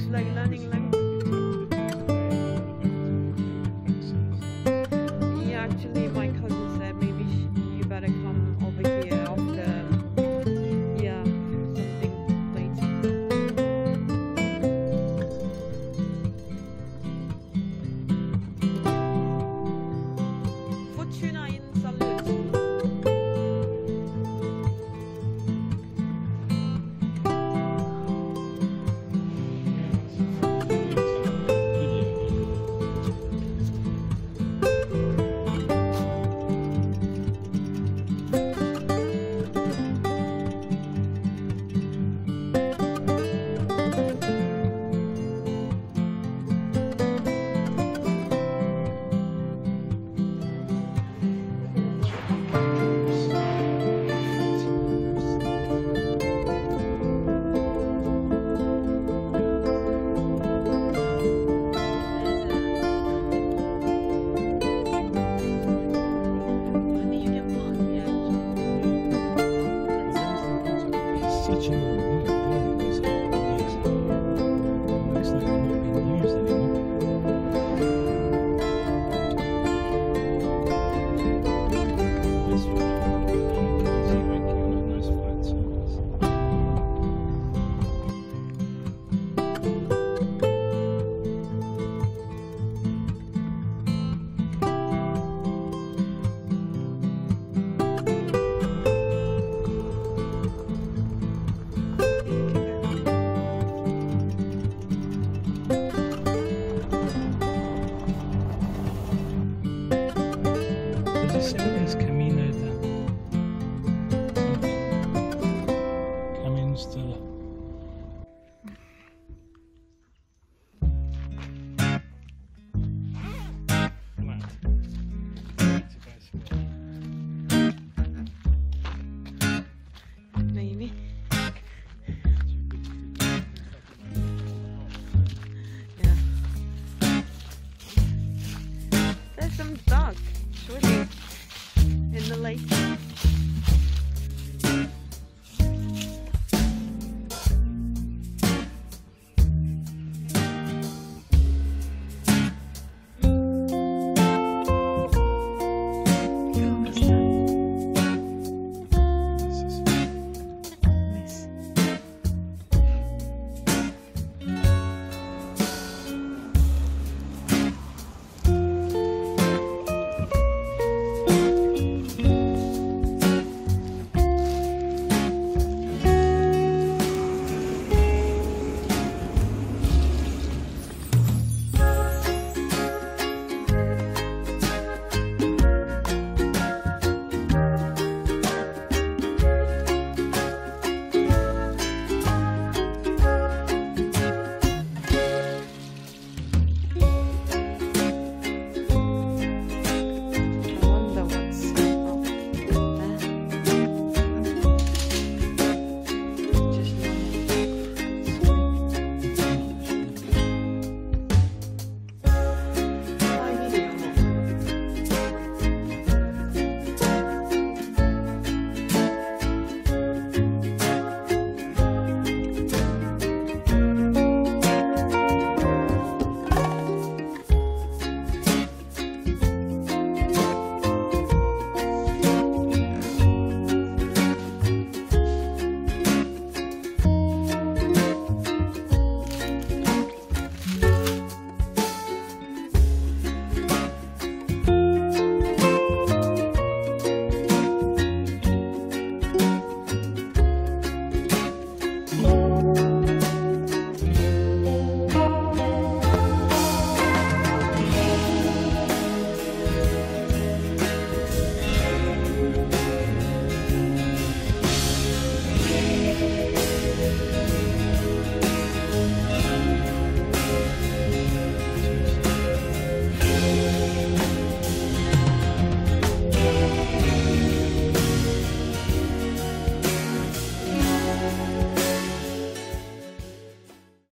It's like learning language. Yeah, actually my cousin said maybe you better come over here after, yeah, something later. Fortuna in salute. Some dog, surely, in the lake.